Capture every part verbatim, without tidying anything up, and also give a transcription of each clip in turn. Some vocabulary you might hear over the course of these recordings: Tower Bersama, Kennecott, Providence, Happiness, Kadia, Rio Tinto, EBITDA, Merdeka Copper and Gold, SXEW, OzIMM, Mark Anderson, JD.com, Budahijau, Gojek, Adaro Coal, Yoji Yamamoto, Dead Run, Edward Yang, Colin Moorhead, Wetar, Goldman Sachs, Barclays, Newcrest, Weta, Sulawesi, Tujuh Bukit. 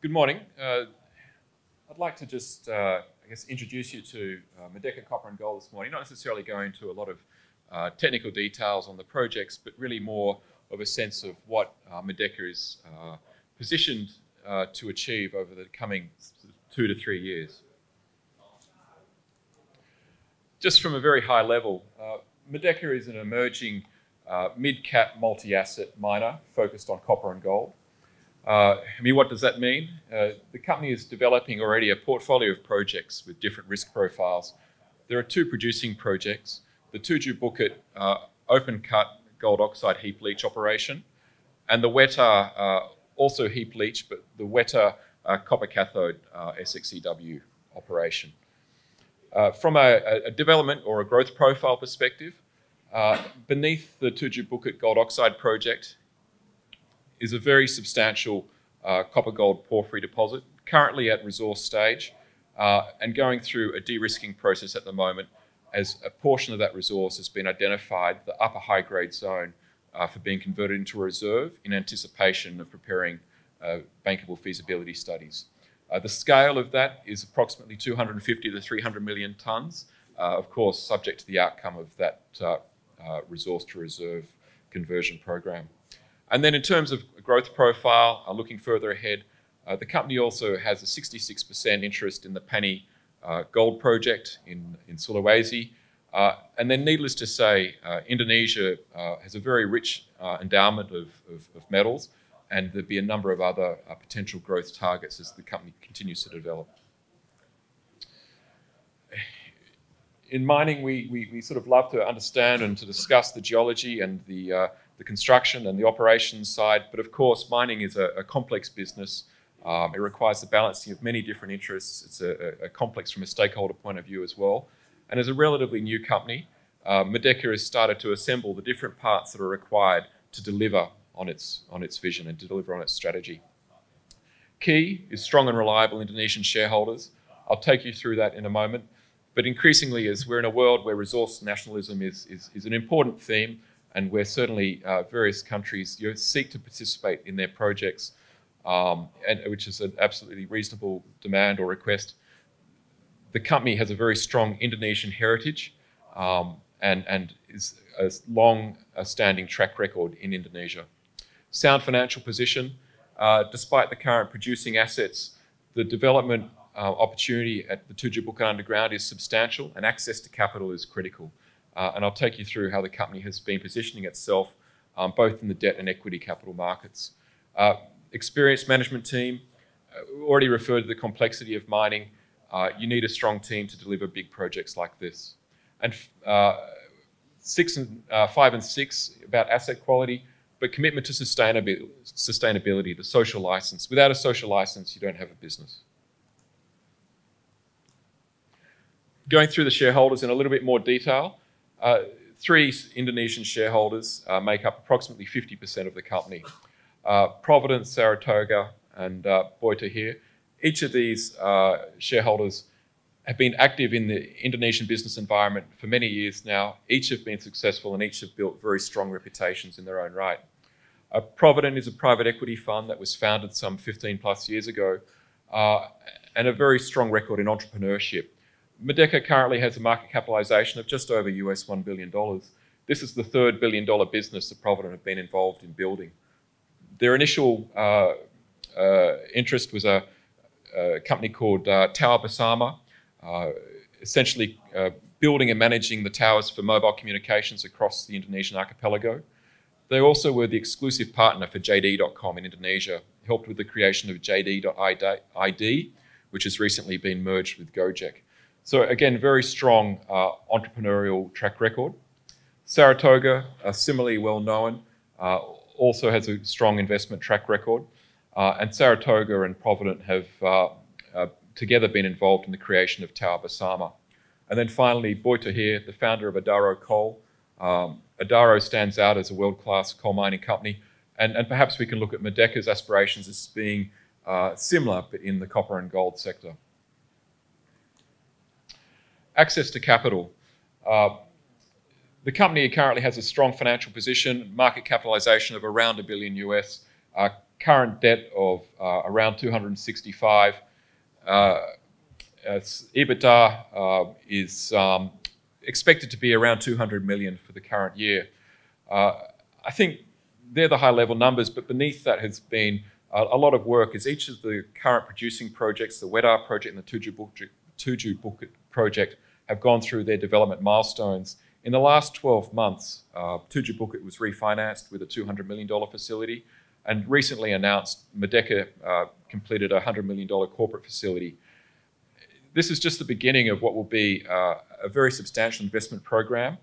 Good morning. Uh, I'd like to just, uh, I guess, introduce you to uh, Merdeka Copper and Gold this morning. Not necessarily go into a lot of uh, technical details on the projects, but really more of a sense of what uh, Merdeka is uh, positioned uh, to achieve over the coming two to three years. Just from a very high level, uh, Merdeka is an emerging uh, mid-cap multi-asset miner focused on copper and gold. Uh, I mean, what does that mean? Uh, the company is developing already a portfolio of projects with different risk profiles. There are two producing projects, the Tujuh Bukit uh, open-cut gold oxide heap leach operation, and the Wetar uh, also heap leach, but the Weta uh, copper cathode uh, S X E W operation. Uh, from a, a development or a growth profile perspective, uh, beneath the Tujuh Bukit gold oxide project is a very substantial uh, copper-gold porphyry deposit, currently at resource stage uh, and going through a de-risking process at the moment as a portion of that resource has been identified, the upper high-grade zone, uh, for being converted into a reserve in anticipation of preparing uh, bankable feasibility studies. Uh, the scale of that is approximately two hundred fifty to three hundred million tonnes, uh, of course subject to the outcome of that uh, uh, resource to reserve conversion program. And then in terms of growth profile, uh, looking further ahead, uh, the company also has a sixty-six percent interest in the Pani uh, gold project in, in Sulawesi. Uh, and then needless to say, uh, Indonesia uh, has a very rich uh, endowment of, of, of metals, and there'd be a number of other uh, potential growth targets as the company continues to develop. In mining, we, we, we sort of love to understand and to discuss the geology and the uh, the construction and the operations side, but of course mining is a, a complex business. Um, it requires the balancing of many different interests. It's a, a complex from a stakeholder point of view as well. And as a relatively new company, uh, Merdeka has started to assemble the different parts that are required to deliver on its, on its vision and to deliver on its strategy. Key is strong and reliable Indonesian shareholders. I'll take you through that in a moment. But increasingly, as we're in a world where resource nationalism is, is, is an important theme, and where certainly uh, various countries you know, seek to participate in their projects, um, and, which is an absolutely reasonable demand or request. The company has a very strong Indonesian heritage um, and, and is a long-standing track record in Indonesia. Sound financial position. Uh, despite the current producing assets, the development uh, opportunity at the Tujuh Bukit Underground is substantial, and access to capital is critical. Uh, and I'll take you through how the company has been positioning itself, um, both in the debt and equity capital markets. Uh, experienced management team, uh, already referred to the complexity of mining. Uh, you need a strong team to deliver big projects like this. And uh, six and, uh, five and six about asset quality, but commitment to sustainability, sustainability, the social license. Without a social license, you don't have a business. Going through the shareholders in a little bit more detail, Uh, three Indonesian shareholders uh, make up approximately fifty percent of the company. Uh, Providence, Saratoga and uh, Boy Tahir. Each of these uh, shareholders have been active in the Indonesian business environment for many years now. Each have been successful and each have built very strong reputations in their own right. Uh, Providence is a private equity fund that was founded some fifteen plus years ago uh, and a very strong record in entrepreneurship. Merdeka currently has a market capitalization of just over U S one billion dollars. This is the third billion dollar business that Provident have been involved in building. Their initial uh, uh, interest was a, a company called uh, Tower Bersama, uh, essentially uh, building and managing the towers for mobile communications across the Indonesian archipelago. They also were the exclusive partner for J D dot com in Indonesia, helped with the creation of J D dot I D, which has recently been merged with Gojek. So again, very strong uh, entrepreneurial track record. Saratoga, uh, similarly well-known, uh, also has a strong investment track record. Uh, and Saratoga and Provident have uh, uh, together been involved in the creation of Tower Bersama. And then finally, Boy Tahir, the founder of Adaro Coal. Um, Adaro stands out as a world-class coal mining company. And, and perhaps we can look at Merdeka's aspirations as being uh, similar, but in the copper and gold sector. Access to capital. Uh, the company currently has a strong financial position, market capitalization of around a billion U S, uh, current debt of uh, around two hundred sixty-five. Uh, EBITDA uh, is um, expected to be around two hundred million for the current year. Uh, I think they're the high-level numbers, but beneath that has been a, a lot of work, as each of the current producing projects, the Wetar project and the Tujuh Bukit, Tujuh Bukit project, have gone through their development milestones. In the last twelve months, uh, Tujuh Bukit was refinanced with a two hundred million dollar facility, and recently announced Merdeka uh, completed a one hundred million dollar corporate facility. This is just the beginning of what will be uh, a very substantial investment program,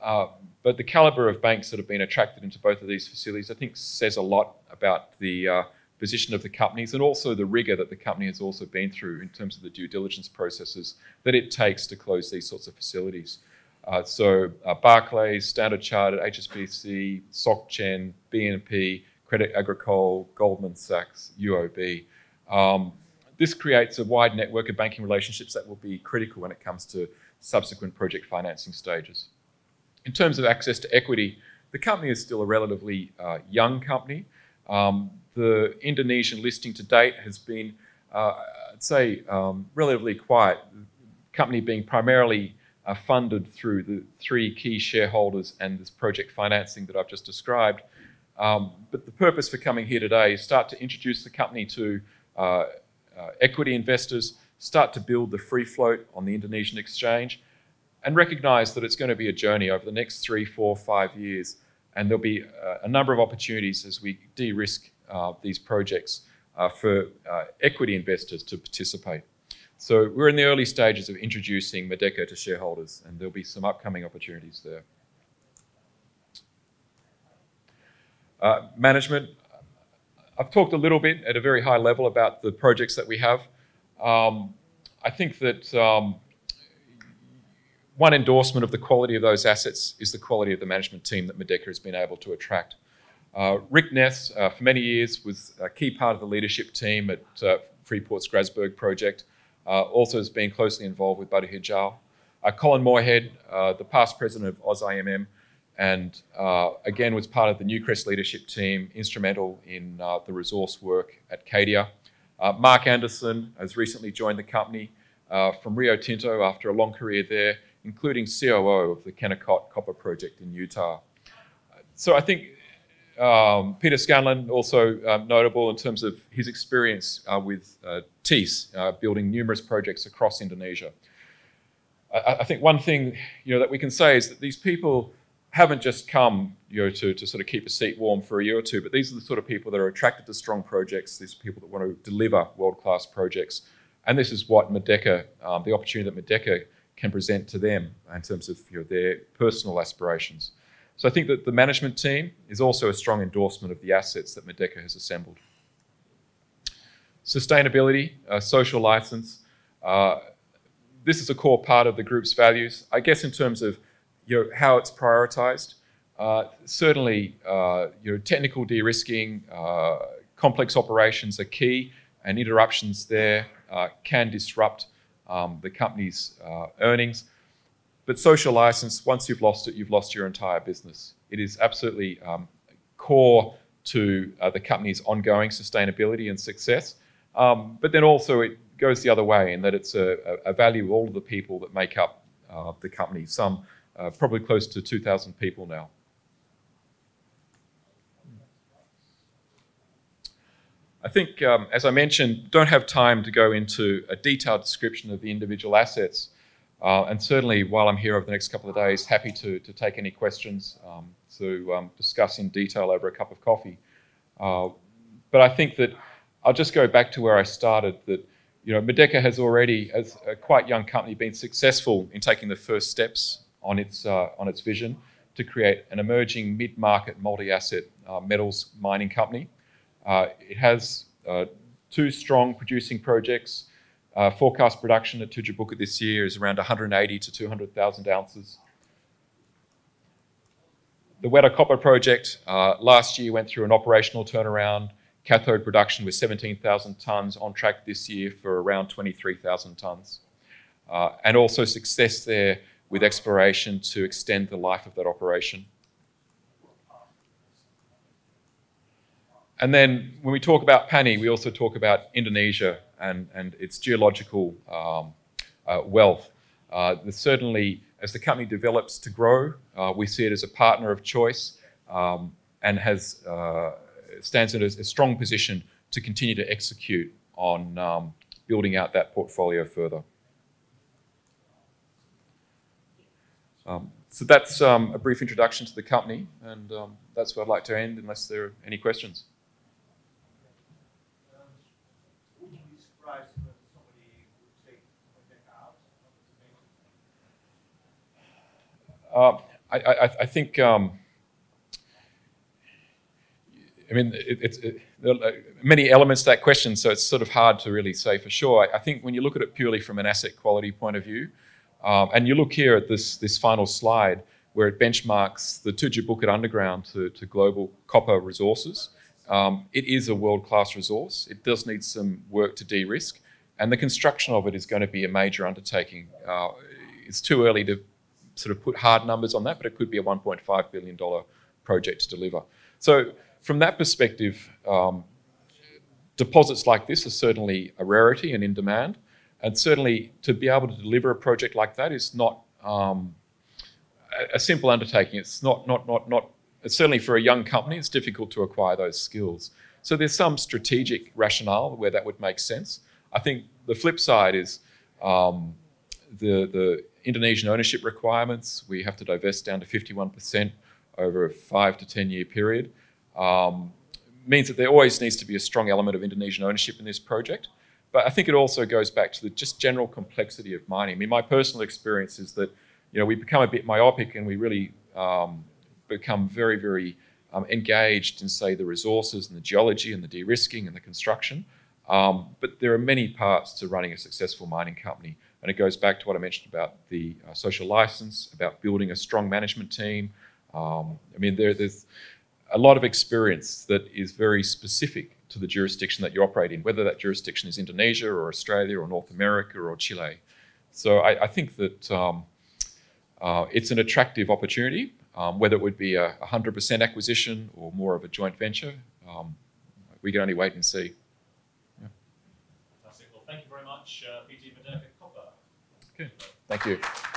uh, but the caliber of banks that have been attracted into both of these facilities, I think, says a lot about the uh, position of the companies, and also the rigor that the company has also been through in terms of the due diligence processes that it takes to close these sorts of facilities. Uh, so uh, Barclays, Standard Chartered, H S B C, SocGen, B N P, Credit Agricole, Goldman Sachs, U O B. Um, this creates a wide network of banking relationships that will be critical when it comes to subsequent project financing stages. In terms of access to equity, the company is still a relatively uh, young company. Um, the Indonesian listing to date has been, uh, I'd say, um, relatively quiet. The company being primarily uh, funded through the three key shareholders and this project financing that I've just described. Um, but the purpose for coming here today is start to introduce the company to uh, uh, equity investors, start to build the free float on the Indonesian exchange, and recognise that it's going to be a journey over the next three, four, five years, and there'll be a, a number of opportunities as we de-risk uh, these projects uh, for uh, equity investors to participate. So we're in the early stages of introducing Merdeka to shareholders, and there'll be some upcoming opportunities there. Uh, management, I've talked a little bit at a very high level about the projects that we have. Um, I think that um, one endorsement of the quality of those assets is the quality of the management team that Merdeka has been able to attract. Uh, Rick Ness, uh, for many years, was a key part of the leadership team at uh, Freeport's Grasberg project, uh, also has been closely involved with Budahijau. Uh, Colin Moorhead, uh, the past president of OzIMM, and uh, again was part of the Newcrest leadership team, instrumental in uh, the resource work at Kadia. Uh, Mark Anderson has recently joined the company uh, from Rio Tinto after a long career there, including C O O of the Kennecott Copper Project in Utah. So I think um, Peter Scanlon, also um, notable in terms of his experience uh, with uh, T I S, uh, building numerous projects across Indonesia. I, I think one thing you know that we can say is that these people haven't just come, you know, to, to sort of keep a seat warm for a year or two, but these are the sort of people that are attracted to strong projects. These are people that want to deliver world-class projects. And this is what Merdeka, um, the opportunity that Merdeka can present to them in terms of you know, their personal aspirations. So I think that the management team is also a strong endorsement of the assets that Merdeka has assembled. Sustainability, uh, social license. Uh, this is a core part of the group's values. I guess in terms of You know, how it's prioritised. Uh, certainly, uh, you know, technical de-risking, uh, complex operations are key, and interruptions there uh, can disrupt um, the company's uh, earnings. But social licence, once you've lost it, you've lost your entire business. It is absolutely um, core to uh, the company's ongoing sustainability and success. Um, but then also it goes the other way in that it's a, a value of all of the people that make up uh, the company. Some Uh, probably close to two thousand people now. I think, um, as I mentioned, don't have time to go into a detailed description of the individual assets. Uh, and certainly, while I'm here over the next couple of days, happy to, to take any questions um, to um, discuss in detail over a cup of coffee. Uh, but I think that I'll just go back to where I started, that you know, Merdeka has already, as a quite young company, been successful in taking the first steps on its, uh, on its vision to create an emerging mid-market multi-asset uh, metals mining company. Uh, it has uh, two strong producing projects. Uh, forecast production at Tujuh Bukit this year is around one hundred eighty to two hundred thousand ounces. The Weta Copper Project uh, last year went through an operational turnaround. Cathode production was seventeen thousand tonnes, on track this year for around twenty-three thousand tonnes. Uh, and also success there with exploration to extend the life of that operation. And then when we talk about Pani, we also talk about Indonesia and, and its geological um, uh, wealth. Uh, certainly, as the company develops to grow, uh, we see it as a partner of choice um, and has uh, stands in a, a strong position to continue to execute on um, building out that portfolio further. Um, so that's um, a brief introduction to the company, and um, that's where I'd like to end, unless there are any questions. Uh, I, I, I think, um, I mean, it, it's, it, there are many elements to that question, so it's sort of hard to really say for sure. I, I think when you look at it purely from an asset quality point of view, um, and you look here at this, this final slide where it benchmarks the Tujuh Bukit underground to, to global copper resources, um, it is a world-class resource. It does need some work to de-risk, and the construction of it is going to be a major undertaking. Uh, it's too early to sort of put hard numbers on that, but it could be a one point five billion dollar project to deliver. So from that perspective, um, deposits like this are certainly a rarity and in demand, and certainly to be able to deliver a project like that is not um, a, a simple undertaking. It's not, not, not, not, certainly for a young company, it's difficult to acquire those skills. So there's some strategic rationale where that would make sense. I think the flip side is um, the, the Indonesian ownership requirements. We have to divest down to fifty-one percent over a five to ten year period. Um, means that there always needs to be a strong element of Indonesian ownership in this project. But I think it also goes back to the just general complexity of mining. I mean, my personal experience is that, you know, we become a bit myopic and we really um, become very, very um, engaged in, say, the resources and the geology and the de-risking and the construction. Um, but there are many parts to running a successful mining company. And it goes back to what I mentioned about the uh, social license, about building a strong management team. Um, I mean, there, there's a lot of experience that is very specific to the jurisdiction that you operate in, whether that jurisdiction is Indonesia or Australia or North America or Chile. So I, I think that um, uh, it's an attractive opportunity, um, whether it would be a one hundred percent acquisition or more of a joint venture. Um, we can only wait and see. Yeah. Fantastic. Well, thank you very much, uh, P T Merdeka Copper. Thank you.